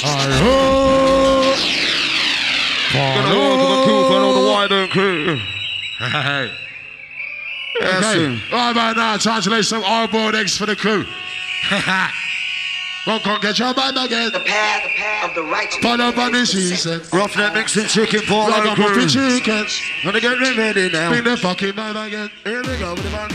Gonna walk with a crew for all the wider crew. Yes, all right now, time to lay some hard-boiled eggs for the crew. Well, come get your man again. The path of the righteous. Follow by this season. Roughneck mixing chicken for all the crew. Gonna get ready now. Bring the fucking man again. Here we go with the man.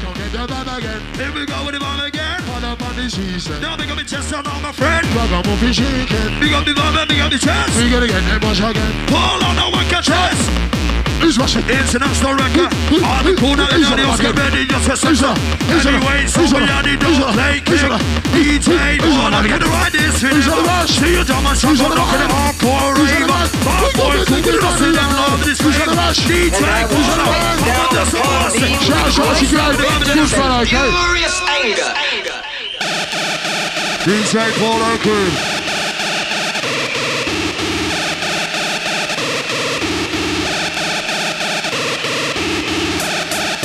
Come get your man again. Here we go with the man again. Follow by this season. Now we gonna test out my friend. We're gonna move the chicken. We gonna be going to get the chest. We gonna get that much again. Paul-O, no one can chase. International record. All the cool that the audience get ready. Just a second. Anyway, somebody don't play kick. DJ Walker can ride this finish. See you down my shop. I'm knocking them hardcore ravers. Bad boys who can rustle them love this finish. DJ Walker, come on, just pass it. Furious anger. DJ Walker.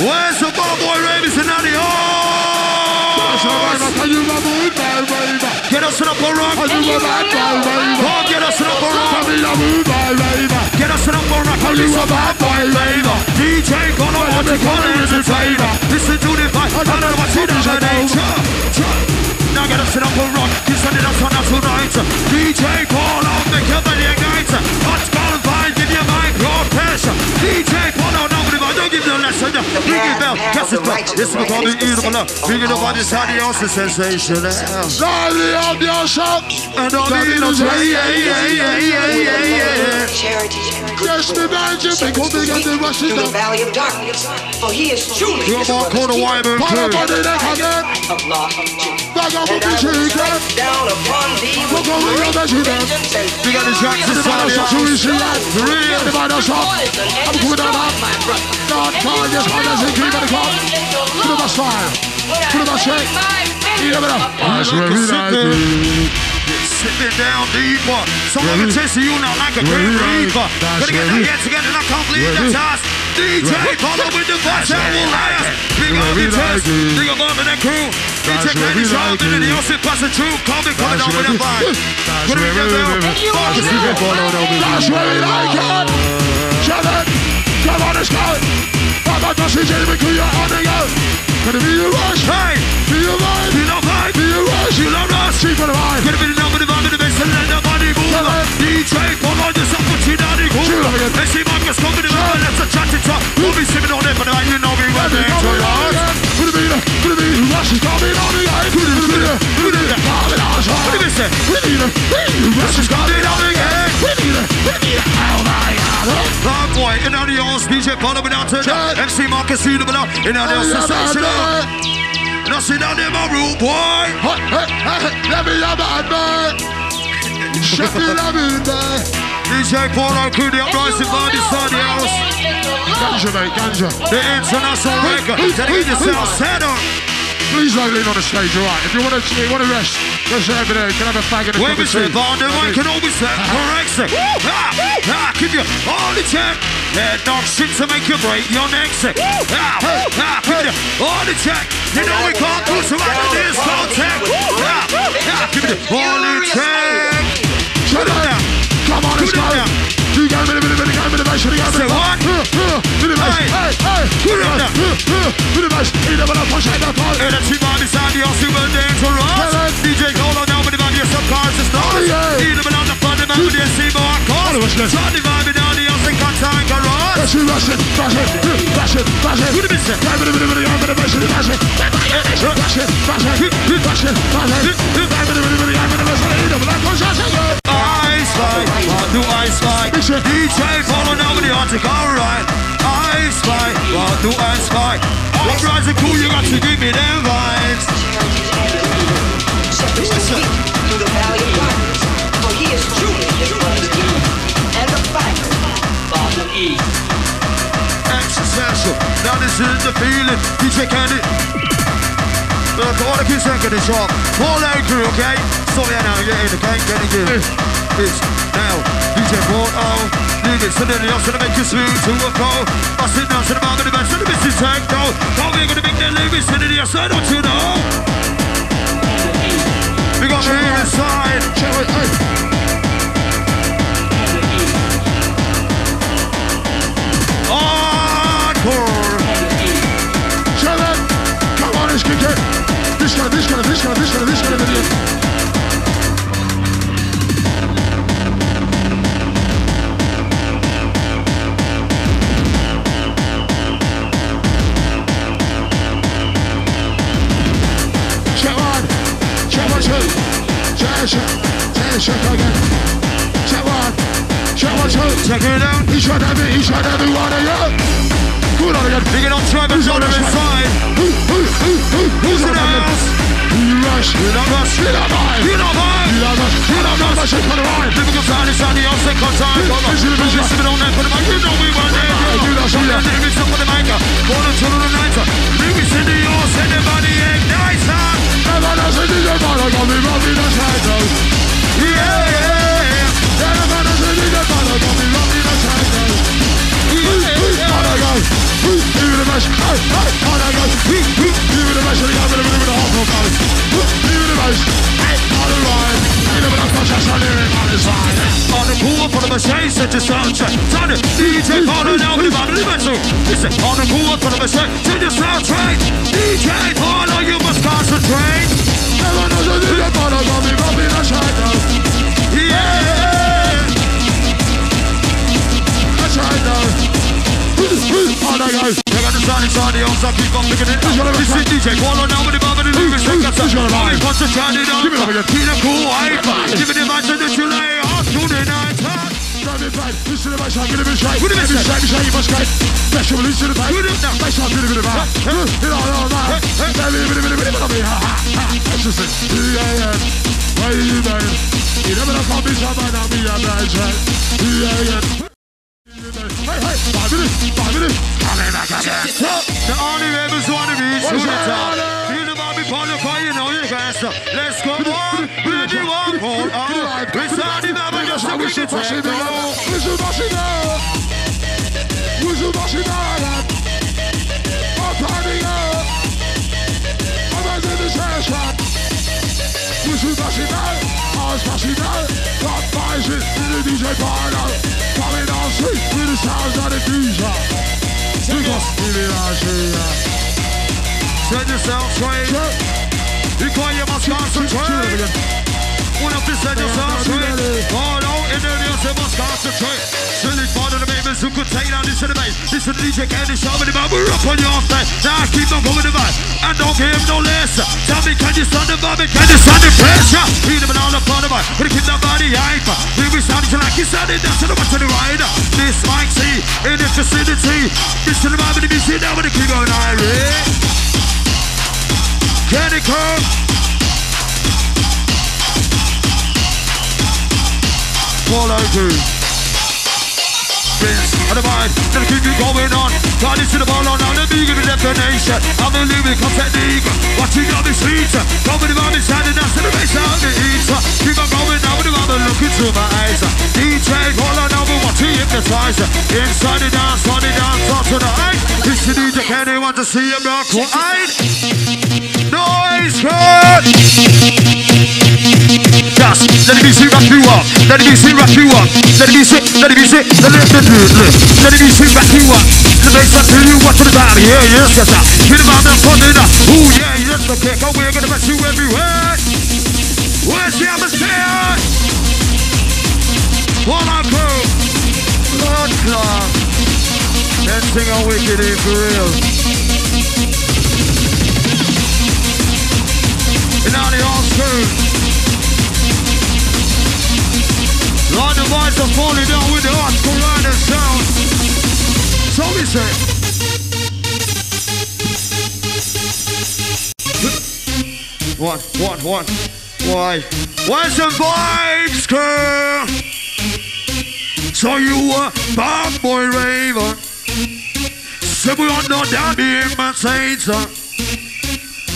Where's the ball boy Ravis and Annie? Oh! Get us up a rock! Oh, get us up a rock! Get us up a rock! This is a bad boy, baby! DJ got a watch and call it a favor! Listen to the fight, I don't know what's in the nature! Now get us up a rock! This is us on us tonight! DJ call out the company against! Let's go find in your mind, your passion! DJ call out! Give the lesson, bring it down, cast it back. This is what I'm doing. Bring it up on this audience sensation. Sorry, audience, and all the innocent. Just imagine, because they got the Russian. The valley of darkness, for he is truly. You're about to wipe and clear. Back up on the chicken. Down upon the chicken. We got the tracks inside the audience. The real divide us up. I'm good at that. God, God, yes, God, yes, keep it up. Put it aside. Put it aside. Eat it up. That's where we like it. Sitting down deeper. Someone can chase you now like a great reaper. Gonna get that yet again and I can't believe the task. DJ, follow with the voice that will last. Big up the test. Big up on that crew. DJ, can you show them in the ocean? Pass the truth. Come and call it down with the vibe. Put it in the middle. That's where we like it. Shut up. Come on, let's go! I'm not just a gentleman, because you're on the go! Gonna be your rush! Hey! Be your vibe! Be your vibe! Be your rush! You love us! Keep on the vibe! Gonna be the number one in the best, and let the money move! DJ, come on, there's opportunity! Shoot up again! Let's see Marcus come to the river, let's chat it up! We'll be sipping on it, but I didn't know we were there to last! Put it in, rush is coming on the game! Put it in, come and ask! Put it in, put it in, rush is coming on the game! Put it in, oh my God! Bad boy, in on the old DJ Paul-O without turn up. MC Marcus, you know, in on the old sensation up. Now sit down there, my rude boy. Let me have that, man. Shut it up, man. DJ Paul-O crew, the uprising band inside the house. Ganja, mate, ganja. The international record. Take the sound, set up. Please don't lean on the stage, all right? If you want to rest, rest over there. You can have a fag and a cup of tea. I can always correct it. Give you all the time. Head knock shit to make you break your neck. Give you all the time. You know we can't do so much in this contact. Give you all the time. Shut it down. Come on, let's go. You got a bit of innovation. Say what? And a team on the side, the awesome will dance for us. DJ Colo down with the vibe, your subconscious knowledge. Eat them on the front, the man with your C-Bow on course. Try the vibe down, the awesome contact and carrots. Rush it, rush it, rush it, rush it. Who the missing? Rush it, rush it, rush it. Rush it, rush it, rush it. What do I spy? DJ follow now with the Arctic, alright. I spy, what do I spy? Uprising cool, you got to give me them vibes. Listen. The valley of darkness, for he is truly his brother's king, and the fighter, Father E. Existential, now this is the feeling. DJ Candy. Look, I want to keep second this up. Paul-O crew, okay? So yeah, now you're in the game, getting good. It's now DJ Paul-O. Niggas, so then you're gonna make you smooth to a goal. I sit down to the bar, gonna be so the missus tank, though. How we gonna make that living, so then you're so don't you know? We got me here inside. Check it out. Each and every one of you. Good on again. Big it on Trevor, on the inside. Who's in the house? Rush. You don't rush. You don't mind. You don't mind. You don't rush. You don't mind. Difficult time. It's on the onset. Cut time. Listen on that. You know we want it. You know we want it. It's up on the mic. Born on Total Nighter. Bring me to the yours. And the body ignites up. Never does it in the bottom. I'll be rubbing the titles. Yeah. DJ Paul-O, you must concentrate. Never does it in the bottom. I'll be rubbing the titles. Yeah. I'm going to go. Hey, 5 minutes. The only rebels wanna reach to the top. Feel the Bobby Ponder fire, you know you can't stop. Let's go on, baby, walk on. It's not the Bobby, just a wish it's a go. Wizard Bashina. I'm partying up. I'm out in the trash trap. Wizard Bashina. Oz Bashina. Top 5 shit in the DJ Paul-O. Coming on sweet with the sounds of the future. Take us in the Nigeria. Send yourself straight. You must concentrate. One up to send yourself straight. Paul-O in the news, you must concentrate. Silly part of the babies who could take down this in the base. This is DJ Candy, show me the vibe. We're up on your offset. Now keep on going the vibe. And don't give him no less. Tell me, can you stand the vibe? Can you stand the pressure? Eat him on the part of it. But keep that body hyper. He said it down to the watch on the rider. This mic see in this vicinity. This to the vibe of the music now with the king on Irish. Can it come? Paul-O and the mind, gonna keep you going on. Got into the ball on, now let me give you definition. I'm a lyrical technique, watching on the streets. Go with the vibe inside and that's to the base out the heat. Keep on going now with the vibe and look into my eyes. DJ Paul-O, now we want to hypnotize. Inside the dance, out to the height. This is DJ Kenny, want to see him rock for eight. Noise cut. Just let the music rock you up, let the music rock you up. Let the music rock you up. The bass rock you up to the time, yeah, yes, yes, sir. Hit the vibe and put it up, ooh, yeah, yes, the kick. Oh, we're gonna mess you everywhere. Where's the atmosphere? Paul-O crew, Lord Clark, that thing I wicked in for real. And now the arms crew. Lord, the boys are falling down with the arts for riding sound. So we say. One. Why? Where's the vibes crew? So you a bad boy raver. So we all know that being my saints.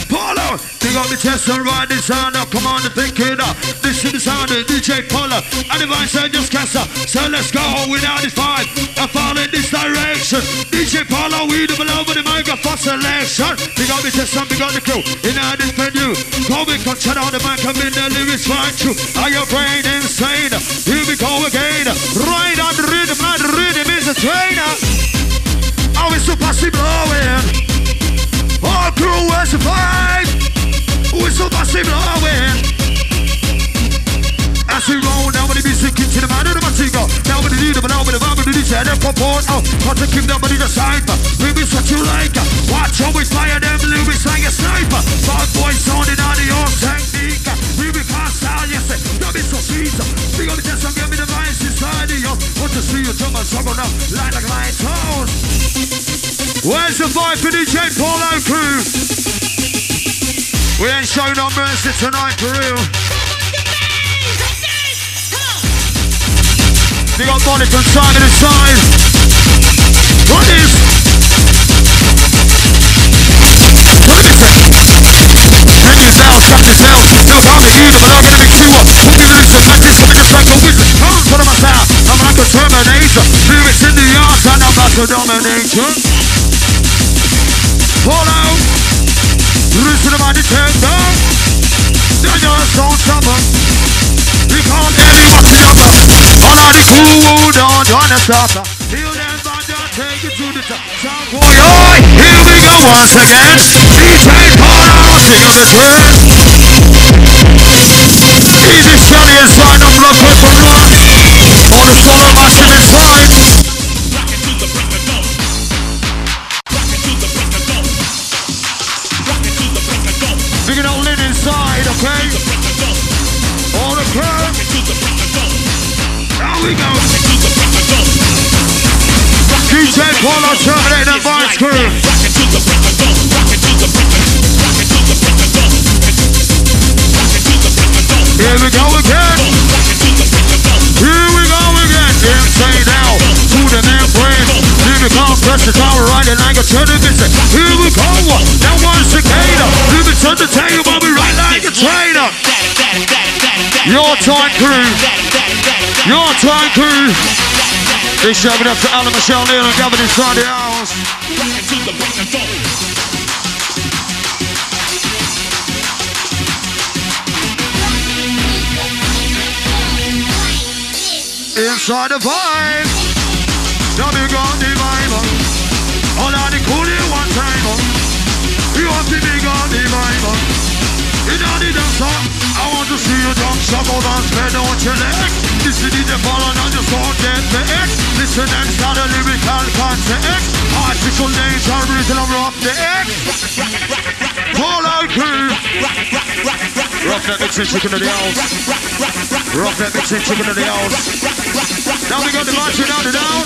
Paul-O, dig up the test and ride the sound up. Come on and think it up. This is the sound of DJ Paul-O. And the vice I just cast up. So let's go without the five. I fall in this direction. DJ Paul-O, we double over the mic for selection. Dig up the test and dig up the crew. In our venue. Go and concentrate on the mic and in the lyrics right through. Are your brain insane? Here we go again. Right on the rhythm, and the rhythm is a trainer. Oh, it's so passive blowing. All crew was a vibe. Whistle massive blowing. As we roll, now when the music into the man of the Matigo. Now when the leader, but now when the vibe of the DJ, and then purport out. Cut the kingdom, but in the cypher. We miss what you like. Watch how we fire them lyrics like a sniper. Bad boys sounding out the old technique. We be cast out, yes, to five for DJ Paul-O crew. We ain't showing our mercy tonight, for real. We got body from side to side. What is? Turn this down. Turn this down, shut this down. No problem, either, but I'm gonna make you up. Put me loose and matches, like a track of wizard. Put on my sound, I'm like a Terminator. Lyrics in the art, and I'm about to dominate you. Paul-O, listen to my Nintendo. Then you're a strong summer. You can't tell you what to number. All of the cool, don't stop. You never done take it to the top. Sound boy, oi, here we go once again. DJ Paul-O, sing on the track. Easy Sally inside, I'm blood for blood. On the solo, massive inside. Rock it to the break of dawn. Rock it to the break of dawn. Rock it to the break of dawn. Big it all in inside, okay? On the curve. Rock it to the break of dawn. Now we go. Rock it to the break of dawn. DJ Paul-O, terminate that vice crew. Rock it to the break of dawn. Rock it to the break of dawn. Rock it to the break of dawn. Here we go again. Here we go again. Damn, say now. To the man brand. Here we come. Press the tower right and I can turn it this. Here we go. Now one's cicada. Leave it to the table. I'll be right like a trainer. Your time crew. Your time crew. Big shout out to Alan, Michelle, Neil and Gavin inside the house. Inside the vibe, now we got the vibe. All of the cool in one time. You have to be got the vibe. You know the dance song. I want to see you dance. So go dance, man, don't you let. This is the fallen and you don't get the X. Listen and start a lyrical context. Artificial nature, reason I'm rough the X. Paul-O crew. Rough that mixing chicken in the house. Rough that mixing chicken in the house. Now we got the marching out and down.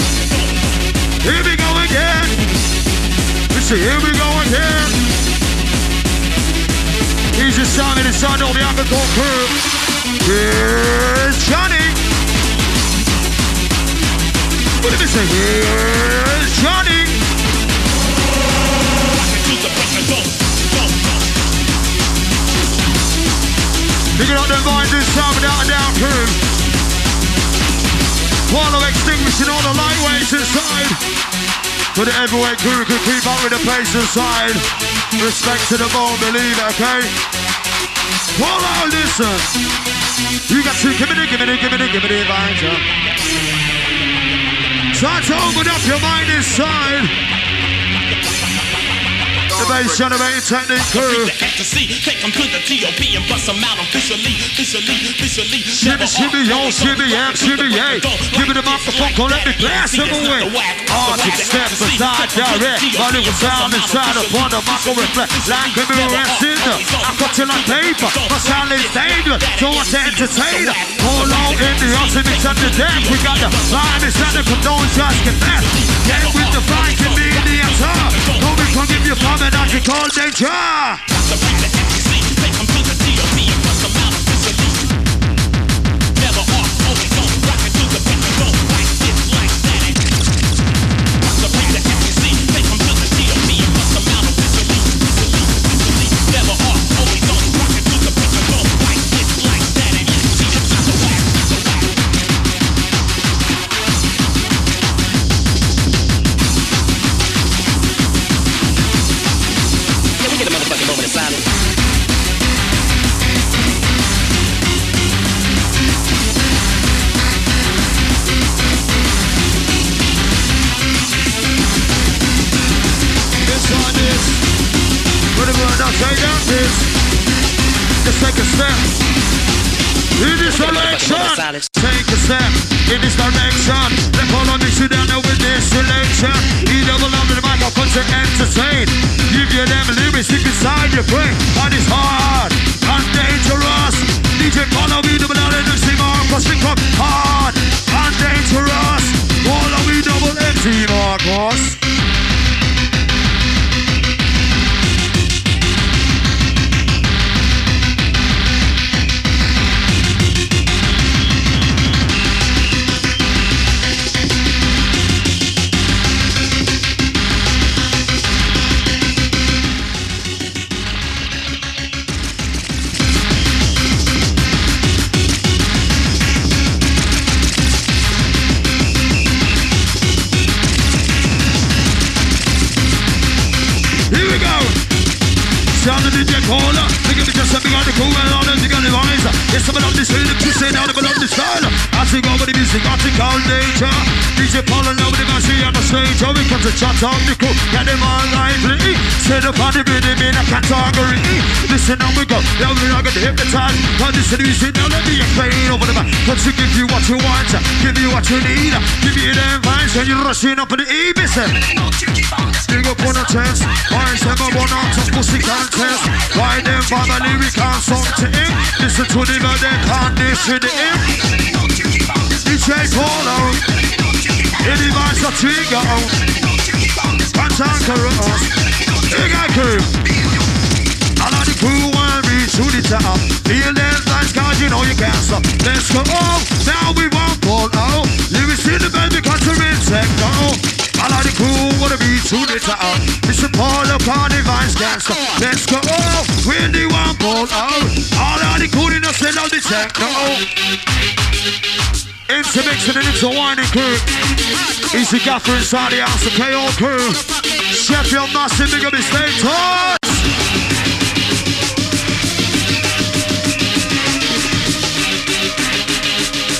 Here we go again. Listen, here we go again. He's just sounding inside all the alcohol curve. Here's Johnny. What did they say? Here's Johnny. Picking up the vines and sounding out and down curve. Paul-O extinguishing all the lightweights inside. But the heavyweight crew could keep up with the pace inside. Respect to the ball believer, okay? Paul-O, listen. You got to give it in, vines up. Try to open up your mind inside. The bass generating technique crew. Take them to the TOP and bust them out officially. Shimmy, yo, shimmy, yeah, shimmy, yeah. Give me the microphone, let me blast them away. Arctic steps aside, direct. Running with sound inside upon the micro reflect. Like a mirror and cinder. I'm cutting like paper. My sound is dangerous. So what's the entertainer? All out in the house and it's under death. We got the line inside the condone, just get that. Get with the vine, give me the answer. Don't be come give your father. That you call danger. Take a step in this direction. Let all on me sit down now with this selection. You double up in the microphone to entertain. Give your damn lyrics deep inside your brain. And it's hard and dangerous. DJ Paul-O, we double L and MC Mark. Cause we come hard and dangerous. Paul-O, we double MC Mark. Article nature. DJ Paul-O now with the Gassy on the stage. How we come to chat on the cool, get them all lively. Say the party be them in a category. Listen and we go, now we're not gonna hypnotize. How this is easy, now let me explain over the back. Cause she give you what you want, give you what you need, give you the advice, and you're rushing up in the EBS. Big up on a chance, why is everyone out of pussy contest? Why them family we can't song to him? Listen to them and they can't listen to him. DJ Paul-O, it divides the trigger, Pantanker us, big crew. All of the crew want to reach to the top, feel them lights cause you know you can't stop. Let's go off, now we want Paul-O, you see the baby cause you're in techno. All of the crew want to reach to the top, Mr. Paul-O can't divide can't stop. Let's go off, we the one Paul-O, all of the crew in the set of the techno. Into mixing and into whining crew. Easy Gaffer inside the house, the KO crew. Sheffield massive, big up his name, touch!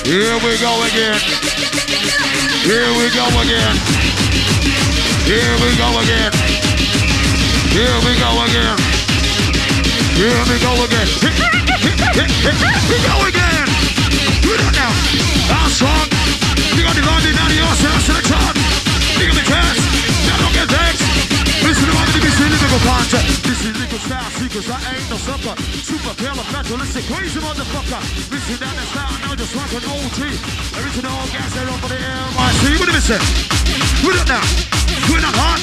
Here we go again. Here we go again. Here we go again. Here we go again. Here we go again. Here we go again. Do that now. That's wrong. You got divided out of yourself to the top. You got the chance. Now don't get vexed. Listen to my music, this is legal content. This is legal style, because I ain't no sucker. Super killer, naturalistic, crazy motherfucker. Listen down the style, now just like an OG. Original gas, they're up on the LYC. What do we say? Put it now. Do it now, hard.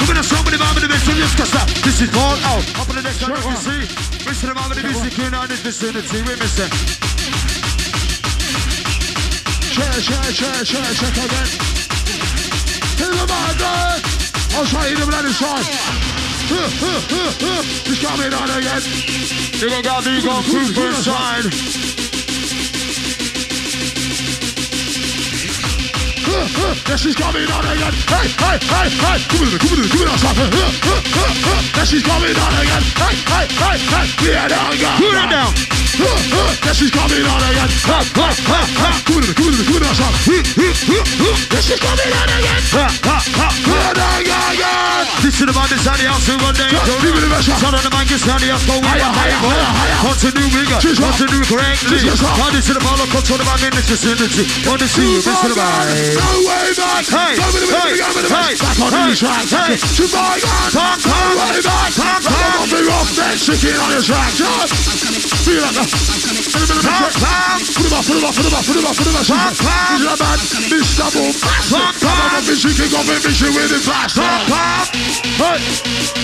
We're gonna show the vibe of the mission, just cause that. This is all out. Up on the next one, you see. Listen to my music, you know this vicinity. We miss it. Check again. He's a bad guy. I'll try him bloody side. He's coming on again. They gon' got me gone through first side. Yes, she's coming on again. Hey. Come on, outside. Yes, she's coming on again. Hey. Yeah, there we go. Put it down. Yes, she's coming on again. Yes, she's coming on again. This is the man inside the house who one day son of the man inside the house, but we are higher. Continue bigger, continue correctly. This is the man who control the man in this vicinity. On the scene, Mr. Man. No way back. Hey. Back on the track. To my God. No way back. Don't be off that chicken on the track. Feel like that. Put him up. He's a bad Mr. Bombastic. I'm a bitch, he can go with me, she with him fast. Hey.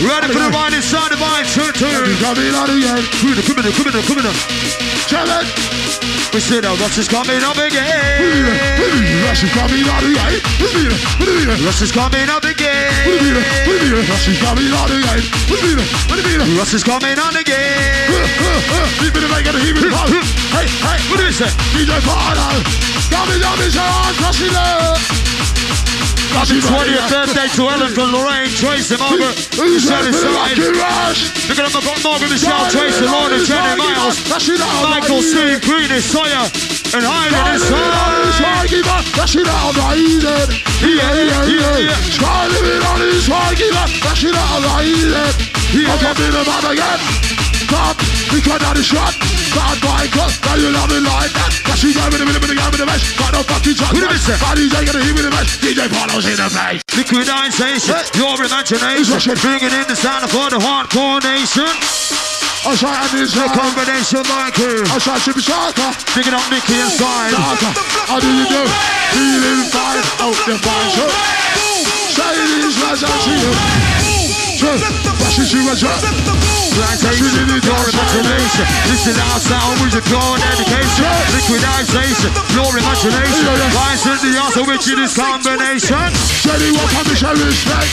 Ready for the ride inside the vine, turn. He's coming out again. Criminal. Challenge. We see the Russ is coming up again. Russ is coming out again. Hey, what do you say? DJ Paul-O, Gabby, Sean, Crushy Love. Happy 20th birthday to Ellen from Lorraine, Tracy, Margaret, Shelley, Serene. Look at them, I've got Margaret, Michelle, Tracy, Lorna, Jenny, Miles, Michael, Steve, Greeny, Sawyer, and Ivan inside. That's it, we can't have a shot, bad Michael, now you love it like that. Cause she's going with the mesh, got no fucking shot. Who the miss it? Bad DJ gonna hit with the mesh, DJ Paul-O's in the face. Liquidization, your imagination, bringing in the sound for the hardcore nation. I try and this a combination like you. I try to be sharker, picking up Nicky inside. How do you do? Feeling fine, out the fine show. Say these words out to you. True, rushing to a trap. Plantation, imagination. This is our sound with a pure dedication. Liquidization, your imagination. Rise in the arts of which it is combination. Jenny walk on the sheriff's neck.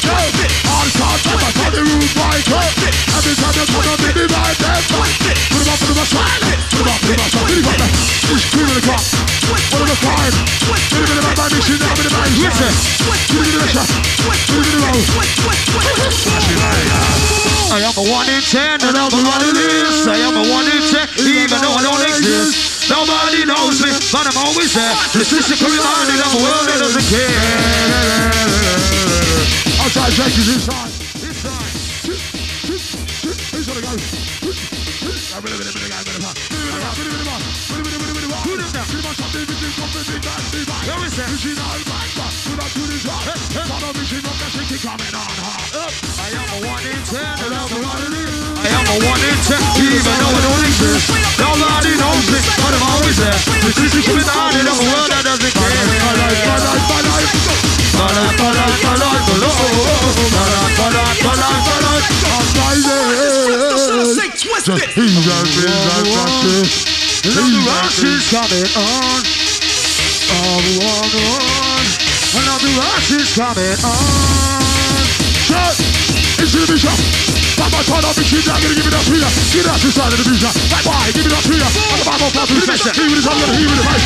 On top of a funny room like her. Every time they come up, they divide their fight. Put them up. It's cream in the cup. One of the five. Give it a bad mission, now with a bad mission. Give it a shot. Give it a roll. I am a 1 in 10. I am a 1 in 10, even though I don't exist. Nobody knows me, but I'm always there. This is the reminding of a world that doesn't care. Outside Jackie's inside. Inside. Who's gonna go? Who is that? I am a 1 in 10. I'm a 1 in 10, even though I don't exist. Nobody knows it, but I'm always there. This is coming out of a world that doesn't care. My life, my life, my life, my life, my life, my life, my life, my life, I'm rising. The rush is coming on. Another rush is coming on. It's in the vision. Papa told me she's not gonna give it up here. Get out this side of the vision. Bye bye, give it up here. I'm about to pop the session. He was under the mic.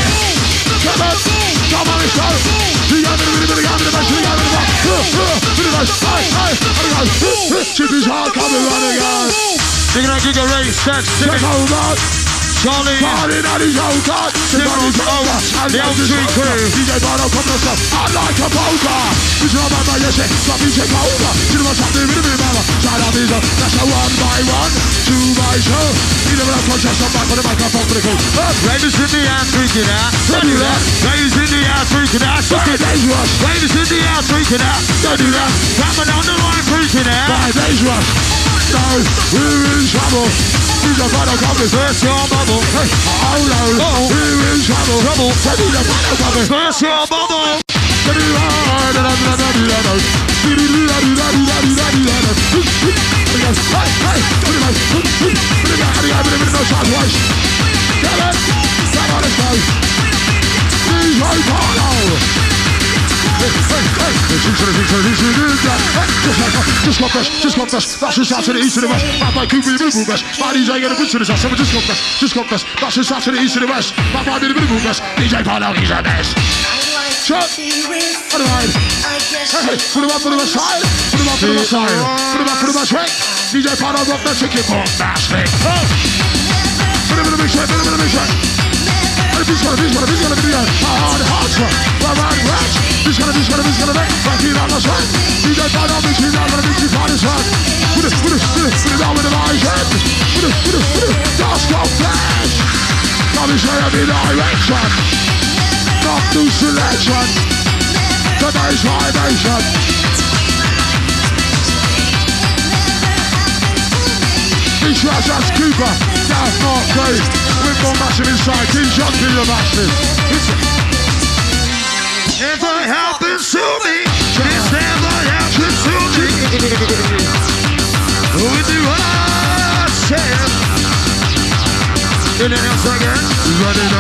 Come on, come on, let's go. The other the best. The other the best. Hi. Chip is hard coming running out. They're gonna kick a race. That's it. Charlie, that is your cut. Simmons out. The L3 crew. DJ Bono, come to us. I like a poker. It's not about my yes, it's not me take over. You know what's happening with me, mama. Shout out these up. That's a 1 by 1. 2 by 2. You never have conscious. I'm back on the microphone for the crew. Ladies in the air, freaking out. Don't do that. Ladies in the air, freaking out. Suck it. Ladies in the air, freaking out. Don't do that. Coming on the line, freaking out. 5 days rush. No, we're in trouble. He's a final cover, first your bubble. Hey, oh no, oh, we're in trouble. Trouble, so he's a final cover, first your bubble. Just got this. That's just out to the east and the west. Bad boy, keep me moving best. My DJ gonna put to this ass. Just got this. That's just out to the east and the west. Bad boy, be the moving best. DJ Paul-O, he's our best. Shut. Otherwise. Hey, put him up on the side. Put him up on the side. DJ Paul-O got the ticket for bastard. Put him in the mix. This gonna be a hard track. Round. This gonna be. Fucking out my side. DJ Bono, he's not gonna be too far this time. Put it on with the eyes head. Put it. Just go flash. Now this way I'm in direction. Not new selection. Today's vibration. This was us Cooper. That's not great. We've got massive inside, King John, kill your massive. Never happens to me. This never happens to me. With the rush hand. In the house again. Running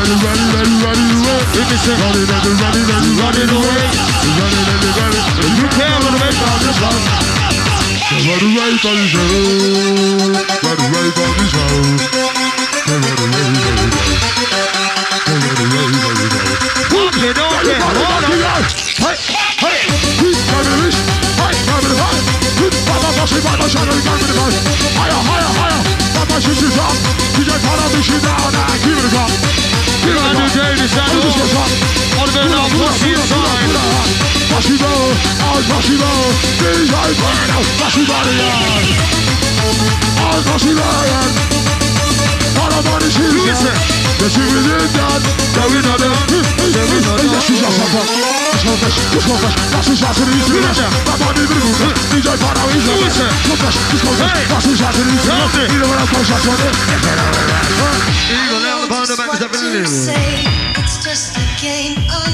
away. Running away. You can't run away from this love. Run away from this love. I'm it's just a game of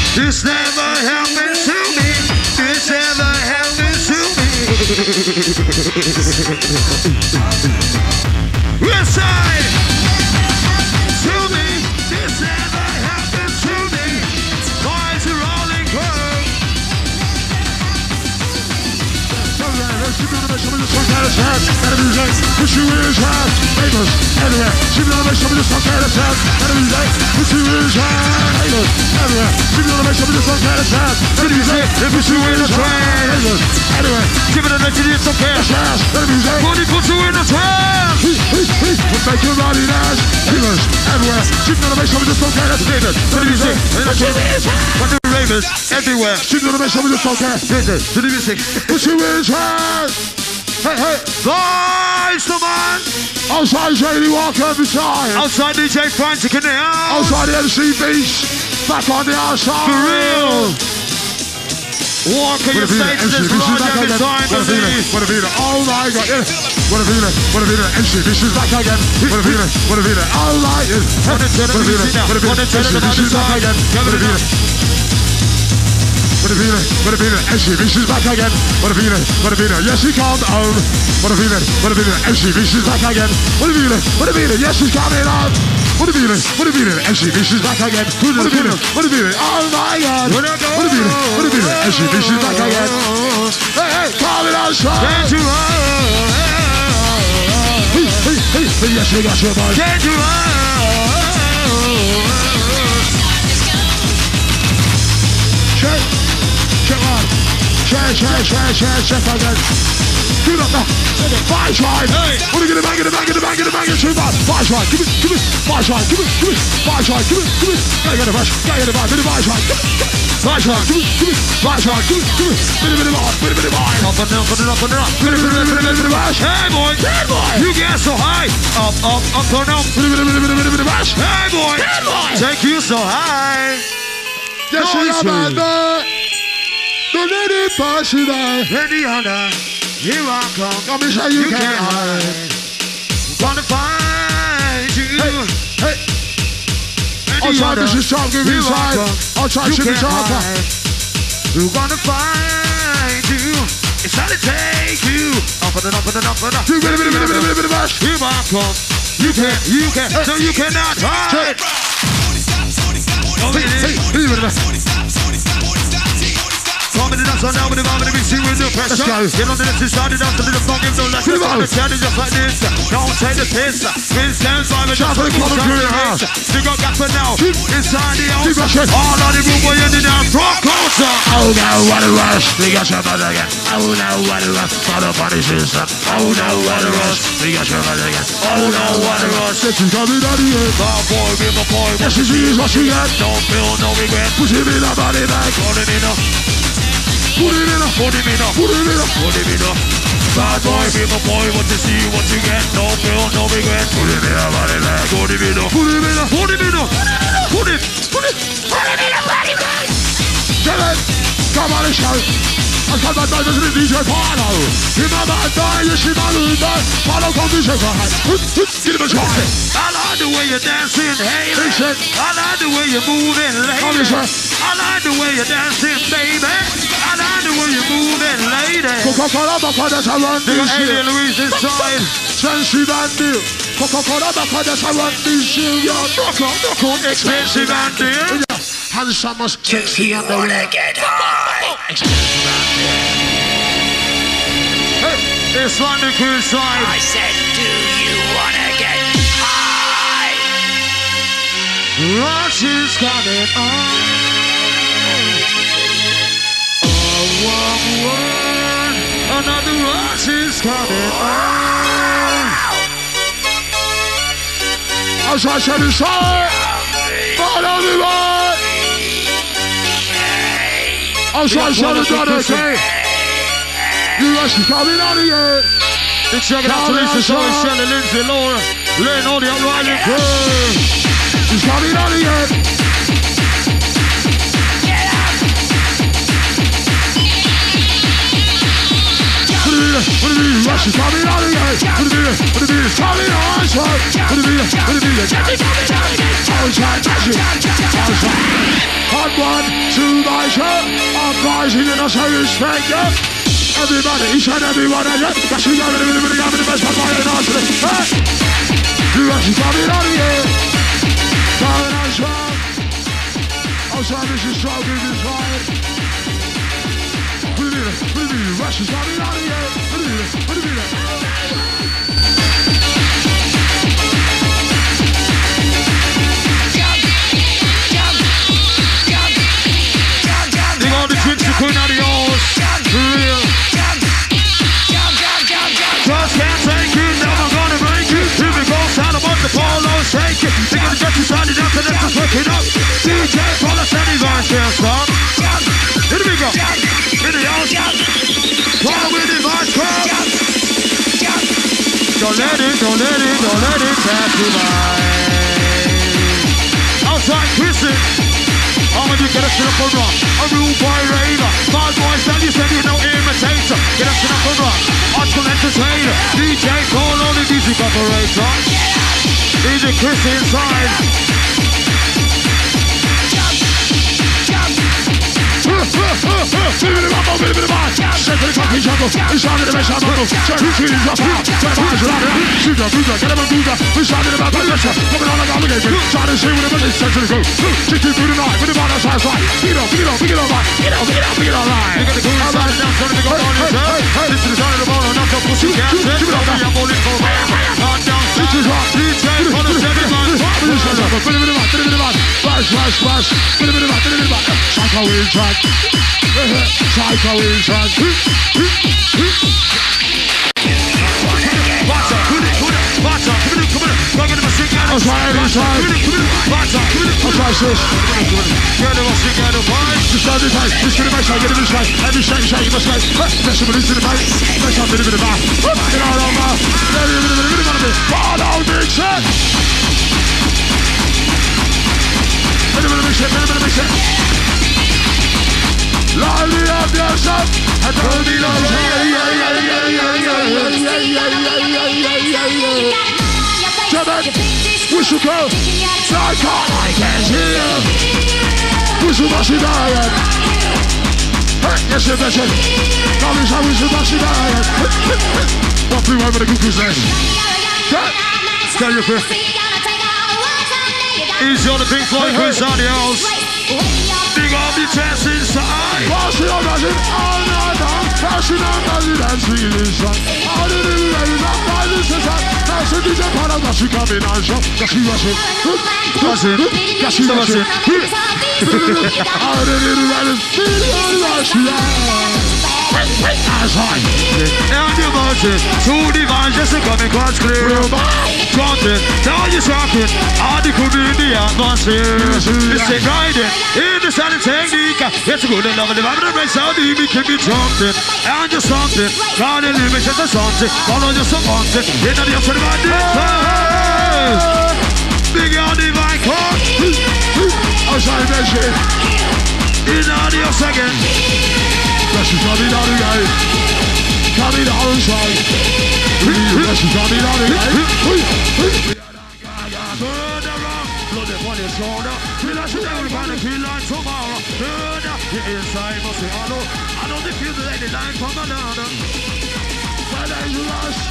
this never happened to me. This never happened to me. West side. To me, this never happened to me. Boys are all in club. She built a nation with the tongue at its head. Enemy legs, push you in his head. Haters, everywhere. She built a nation with the tongue at its head. Enemy legs, push you in his head. Haters, everywhere. She built a nation with the tongue at its head. Enemy legs, push you in his head. Haters, everywhere. Give it a nation with the tongue at its head. Enemy legs, body push you in his head. We'll make your body dance. Haters, everywhere. She built a nation with the tongue at its head. Enemy legs, push you in his head. Everywhere, she's gonna make some of the podcast. Listen to the music. Push your wings hard. Hey, hey, live, someone. Outside jd walker every time. Outside DJ Frantic in the house. Outside the MC Beast. Back on the outside. For real. Walker, your stage is right down the time of the. Oh my God, yeah. What a feeling, and shit, this is back again. What a feeling, all right. What a feeling, and shit, this is back again. What a feeling, and shit, this is back again. What a feeling, yes, he can't own. What a feeling, and shit, this is back again. What a feeling, yes, he's coming on. What a feeling, and shit, this is back again. What a feeling, oh my God. What a feeling, and shit, this is back again. Hey, hey, call it outside. Hey, hey, yes, you got your mind. Can't you check, check on. Check again. Do not now. Five try. Wanna get it back, get it back. Five try, give it, five try, give it, five try, give it. Gotta get a rush, gotta get a vibe, bit of five try, give it, bit of vibe. Up and up. Bit of rush. Hey boy. You get so high. Up, turn up. Bit of rush. Hey boy. Take you so high. Yes, she's man. Don't let it pass you by. Any other, here I come. Come and show you can't hide. Wanna find you. Hey. Any other, here I come. Outside, you can't hide. We wanna find you. It's how to take you. Up and up. You get a bit of rush. Here I come. You can't. So you cannot hide. Let's go. Get on the left side and after the fucking door. Let's go. The challenge just like this. Don't take the piss. Vince stands by me. Shout out to the club crew in the house. You got Gaffer now. Inside the house. All on the room where you did not rock closer. Oh no, what a rush. We got your mother again. Oh no, what a rush. For the body system. Oh no, what a rush. We got your mother again. Oh no, what a rush. This is coming out of here. Bad boy, give a boy. Yes, she is what she got. Don't feel no regret. Put him in the body bag. Put it in the. Put it in up. Bad boy, give a boy what you see, what you get. No feel, no regret. Put it in up. Tell it. Come on and shout. I can't bad boys with DJ Paul-O. You're my bad boy, you're my bad boy. Paul-O come to shake my hand. Give him a try. I like the way you're dancing, hey. I like the way you're moving, lady. I like the way you're dancing, baby. I like the way you move it, lady. Coca-Cola Baka that's around this year. Fancy Bandy. Coca-Cola Baka that's around this year. You're knock on. Expensive Bandy. Handsome, sexy, and don't let get high. Expensive Bandy. Hey, it's on the cool side. I said, do you want to get high? Rush is coming on. One word, another rush is coming on. As I said inside, follow the road. As I said inside, okay. The rush is coming on again. Big shout out to Lisa, Charlie, Shelly, Lindsay, Laura, Lynn, all the outriding crew. It's coming on again. Rush is coming out of here. What it be? It's coming on time. What it be? Outside. Hard one, two, nice up. I'm rising and I say respect, yeah. Everybody, each and every one of you. That's who you're going to be the best of my announcement. Hey! The rush is coming out of here. Coming on time. Outside, this is so good, this is right. What it be? Russia's coming out of here. Look all the tricks are coming out of yours. For real. Just can't take it. Never gonna make it. Here we go. Sound about the Paul-O shake it. They got the judges signing up and they're just waking up. DJ Paul-O said he's on sale, stop. Here we go. Here we go. Don't let it pass you by. Outside prison, I'm gonna get a shit up and rock. A rude boy raver, bad boy stand, you said you no imitator. Get a shit up and rock, artful entertainer. DJ Paul-O, the music operator. DJ Chris inside. We should go. Psycho, I can't hear. We should watch it out. Hey, yes, yes, yes, yes. Now we should watch it out. What do you want me to do? Stay up here. He's on the big flight who's on the house. Dig up the chest inside. Pass it on, does it? All night long. Pass it on, does it? And see it inside. All the little ladies are finding inside. That's it. Big on the mic, I'm sorry, that shit. In audio second. That's just coming out of the guy. Coming out of the side. That's just coming out of the guy. Blood up on his shoulder. Feel like she's never gonna feel like tomorrow. The inside must be hollow. I don't defuse the lady line from another. But I lost.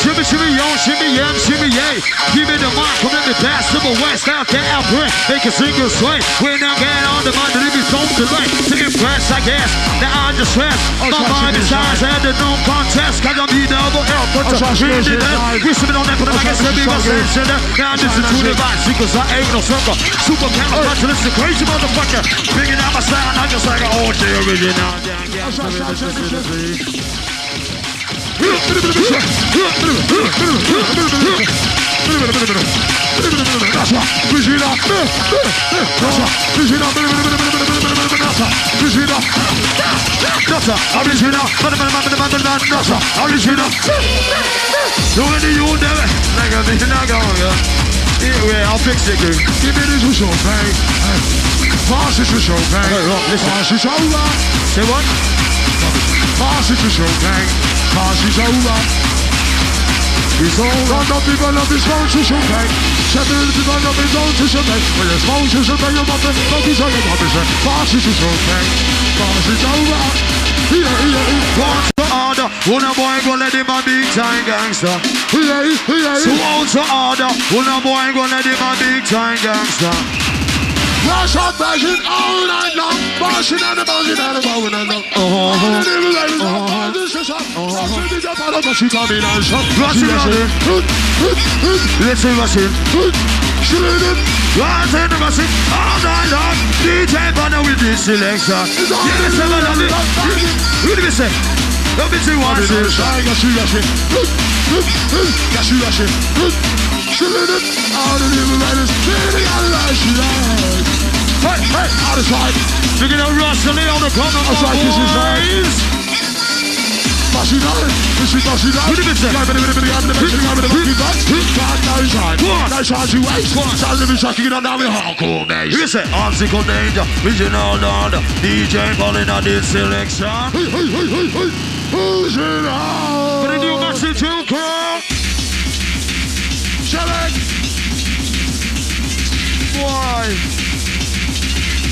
Shimmy, shimmy, yo, shimmy, yam, shimmy, yay. Give me the mic, come in the past, civil west, out there, out there. They can sing or sway. When I get on the mind, the living song delay. To impress, I guess, now I just rest. My mind is eyes and the no contest. Cause I'm the double L, but I'm really dead. We sipping on that, but I guess every my sense in there. Now I listen to the vibes, because I ain't no sucker. Super counter, but this is crazy motherfucker. Bringing out my sound, I'm just like, oh, the original. I'll fix it, dude. Give me this show, man. Pass it to show, man. Pass it over. Say what? Pass it to show, man. Pass it over. Wanna boy go let him a big time gangster. So out to order. Wanna boy go let him a big time gangster. Mash up, bashing all night long. Bashing and bashing and bashing and bashing. Hey, hey, out of sight. You're gonna rustle it on the corner. That's right, this is right. Bashing on it. This is bashing on it. No chance you wait. Start living shocking it on now with hardcore names. You say, obstacle danger. Visional order. DJ Paul-O on this selection. Hey, hey, hey, hey, hey. Who's it on? But a new message you call. Select. Why?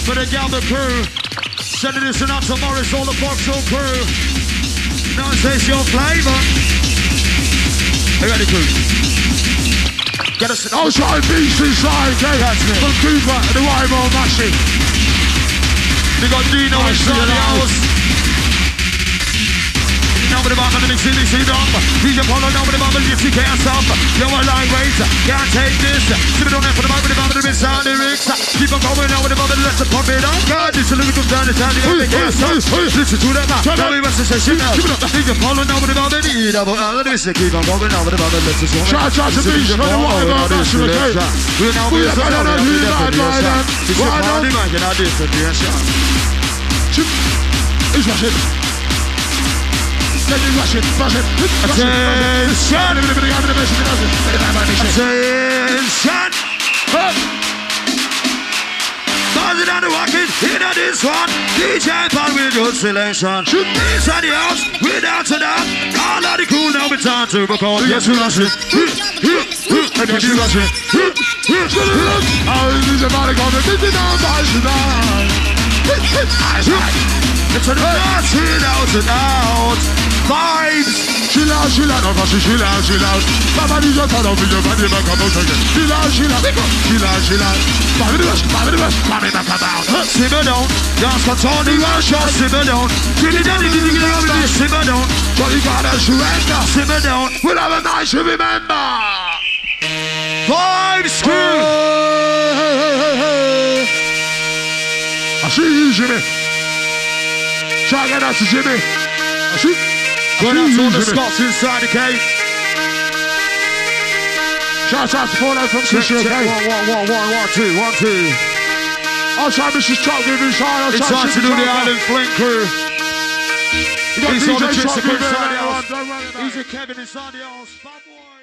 For the Galder crew, sending this and out to Morris, all the Foxhole crew. Now it says your flavor. Hey, ready, crew? Get us an outside beast inside, okay? That's it. From Cooper and the Wymo Mashie. We got Dino inside the house. Now with the back on the mixing, they see them. DJ Paul-O, now with the back on the gypsy, can't stop. You're a line racer, can't take this. Keep it on there for the back with the back of the sound lyrics. Keep on going now with the mother, let's pop it on. God, this a little bit down the sound, you got the gas up. Listen to that now, tell me what's the session now. DJ Paul-O now with the mother, need double L. Keep on going now with the mother, let's just go. Try to be sure, whatever, that's your game. We're now with the sound, we're now with the sound. This is your party, man, you're not different, you're shot. It's my shit. Let me rush it, rush it. Attention! Attention! Attention! Buzzing on the walking, in on this one. DJ Paul with good selection. Shoot this on the house, without a doubt. All of the crew now it's time to record. Yes, we rush it. And we rush it. All these are about to come. This is our passion. It's a rush without a doubt. Vibes. Chill out, I'll chill out, chill out. Papa, you just had a video, but you come out again. Chill out, chill out, chill out, chill out. Papa, the rush, Papa, back about. Simmer down, dance for Tony, rush out, simmer down. Chilly daddy, did you get over this? Simmer down. Johnny Carter, surrender, simmer down. We'll have a night to remember. Five school. I see you, Jimmy. Try and that's Jimmy. I see you. Going out to all the Scots inside the cave. Shout out to Paul-O from Sister, okay? One, two. Outside Mrs. Chuck, give inside. Inside to do the Island Flint crew. He's on the chicks, inside the house. He's a Kevin inside the house.